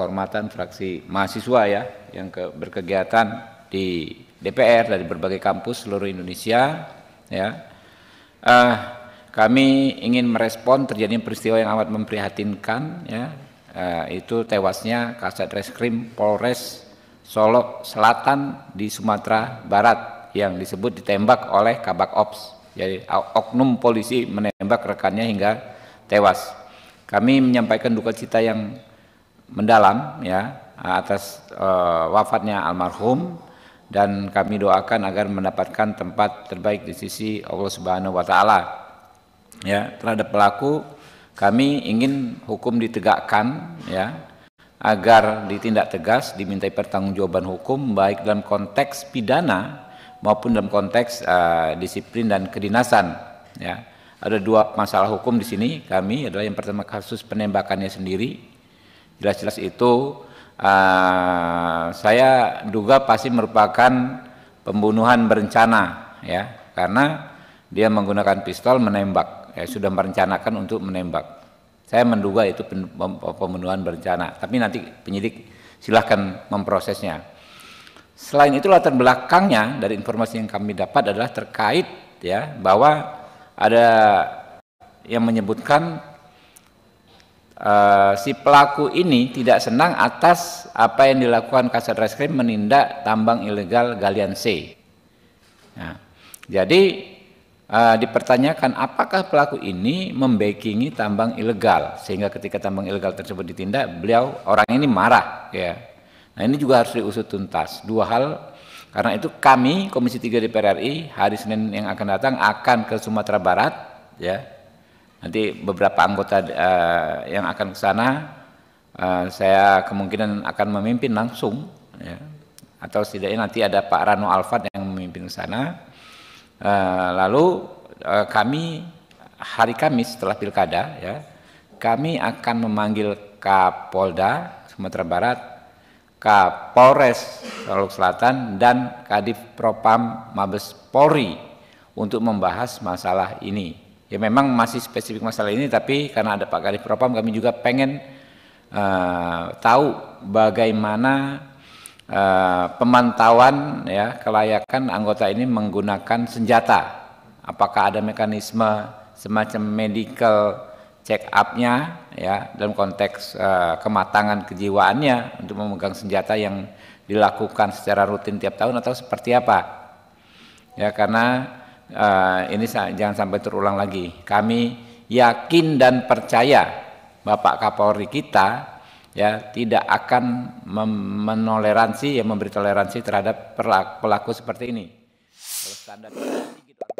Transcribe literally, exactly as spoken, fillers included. kehormatan fraksi mahasiswa ya yang ke, berkegiatan di D P R dari berbagai kampus seluruh Indonesia ya. Uh, kami ingin merespon terjadinya peristiwa yang amat memprihatinkan ya, uh, itu tewasnya Kasat Reskrim Polres Solok Selatan di Sumatera Barat yang disebut ditembak oleh Kabak Ops. Jadi oknum polisi menembak rekannya hingga tewas. Kami menyampaikan duka cita yang mendalam ya atas uh, wafatnya almarhum, dan kami doakan agar mendapatkan tempat terbaik di sisi Allah Subhanahu wa taala. Ya, terhadap pelaku kami ingin hukum ditegakkan ya, agar ditindak tegas, dimintai pertanggungjawaban hukum baik dalam konteks pidana maupun dalam konteks uh, disiplin dan kedinasan. Ya, ada dua masalah hukum di sini kami, adalah yang pertama kasus penembakannya sendiri, jelas-jelas itu uh, saya duga pasti merupakan pembunuhan berencana ya, karena dia menggunakan pistol menembak ya, sudah merencanakan untuk menembak. Saya menduga itu pembunuhan berencana, tapi nanti penyidik silahkan memprosesnya. Selain itu latar belakangnya dari informasi yang kami dapat adalah terkait ya, bahwa ada yang menyebutkan uh, si pelaku ini tidak senang atas apa yang dilakukan Kasat Reskrim menindak tambang ilegal Galian C. Nah, jadi Uh, dipertanyakan apakah pelaku ini membekingi tambang ilegal sehingga ketika tambang ilegal tersebut ditindak beliau orang ini marah ya. Nah, ini juga harus diusut tuntas dua hal. Karena itu kami Komisi tiga D P R R I hari Senin yang akan datang akan ke Sumatera Barat ya. Nanti beberapa anggota uh, yang akan ke sana uh, saya kemungkinan akan memimpin langsung ya. Atau setidaknya nanti ada Pak Rano Alfat yang memimpin ke sana. Uh, lalu uh, kami hari Kamis setelah pilkada ya, kami akan memanggil Kapolda Sumatera Barat, Kapolres Solok Selatan, dan Kadif Propam Mabes Polri untuk membahas masalah ini. Ya memang masih spesifik masalah ini, tapi karena ada Pak Kadif Propam kami juga pengen uh, tahu bagaimana Uh, pemantauan ya kelayakan anggota ini menggunakan senjata, apakah ada mekanisme semacam medical check up-nya ya dalam konteks uh, kematangan kejiwaannya untuk memegang senjata yang dilakukan secara rutin tiap tahun atau seperti apa ya, karena uh, ini sa jangan sampai terulang lagi. Kami yakin dan percaya Bapak Kapolri kita ya tidak akan menoleransi, ya memberi toleransi terhadap pelaku, pelaku seperti ini. Kalau standar